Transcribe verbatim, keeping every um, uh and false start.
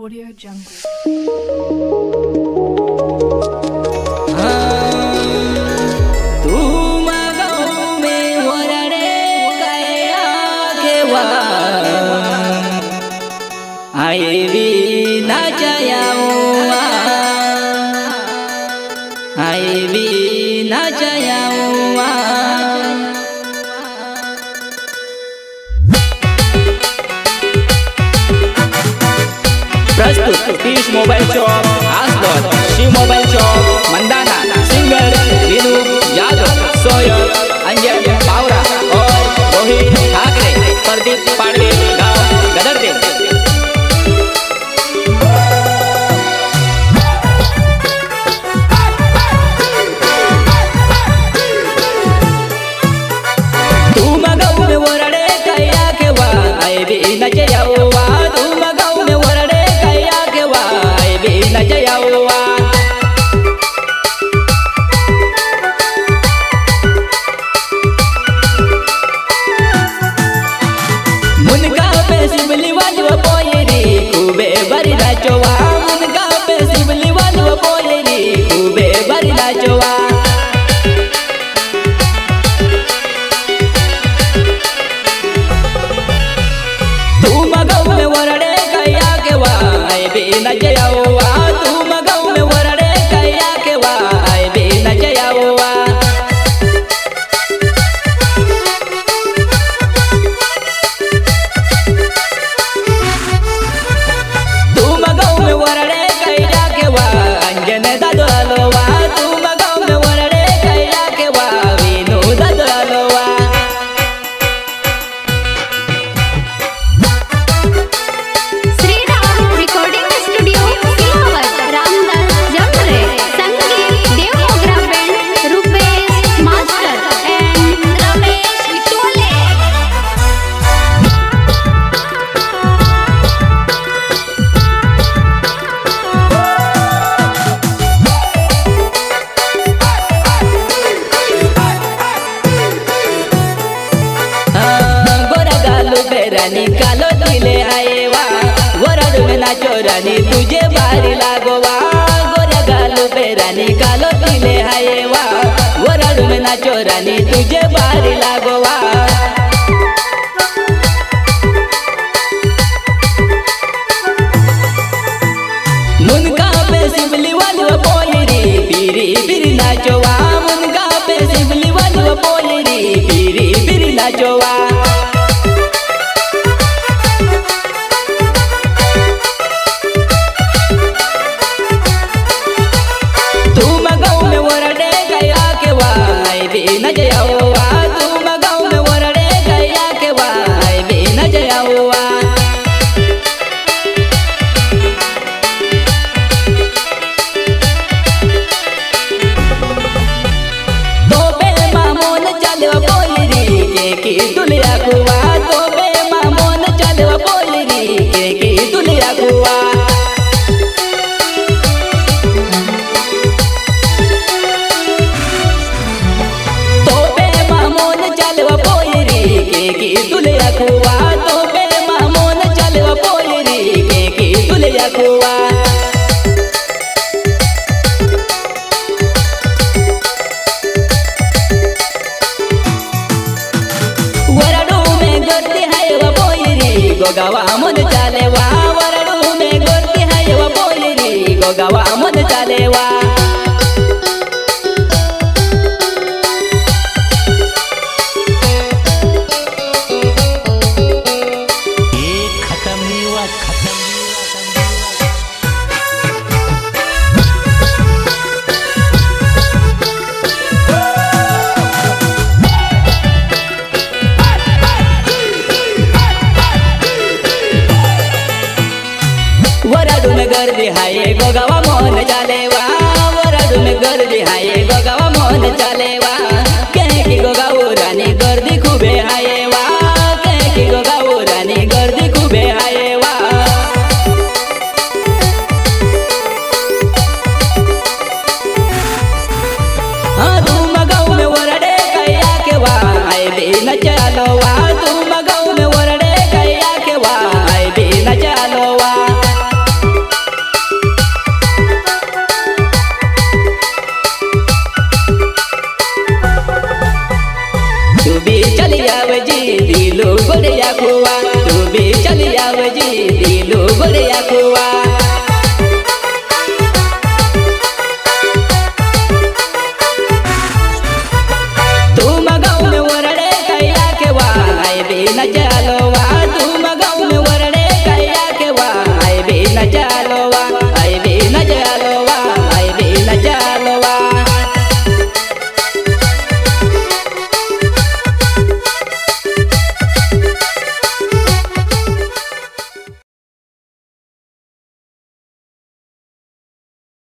Audio Jungle. हाँ, तू मगाओ में वरणे कया केवा आए भी ना जायाऊँगा आए भी ना जायाऊँगा पीस मोबाइल शॉप आसपास Shiv mobile shop Mandana singer Veeru Yadav Soyal Anjay Pawra और रोहित ठाकरे प्रदीप पांडे गांव गदरदे तू मगाऊ में वरड़े कया के वा आए भी न जयाओ वा तू मगाऊ में वरड़े निकालो दिले आए वा वरद में नाचो रानी तुझे भारी लागो वा गोरा गालो बेरा निकालो दिले आए वा वरद में नाचो रानी तुझे भारी लागो वा मुनका पे सिबली वालो पोलरी पीरी पीरी नाचो वा मुनका पे सिबली वालो पोलरी पीरी पीरी नाचो वा गोगावा मन चाले वा वरडू में गोरती है वा बोलरी गोगावा मन चाले वा गर्दी हाये गोगावा मोहन चाले वा वरद में गर्दी हाये गोगावा मोहन चाले वा कहे की गोगाऊ रानी गर्दी खूबे हाये वा कहे की गोगाऊ रानी गर्दी खूबे हाये वा हाँ तू मगाऊ में वरडे कया के वा आए भी न चालो वा तू मगाऊ में वरडे कया के वा आए भी न चालो वा कुआ तू भी चल जाओ जी दिलू गोरिया कुआ।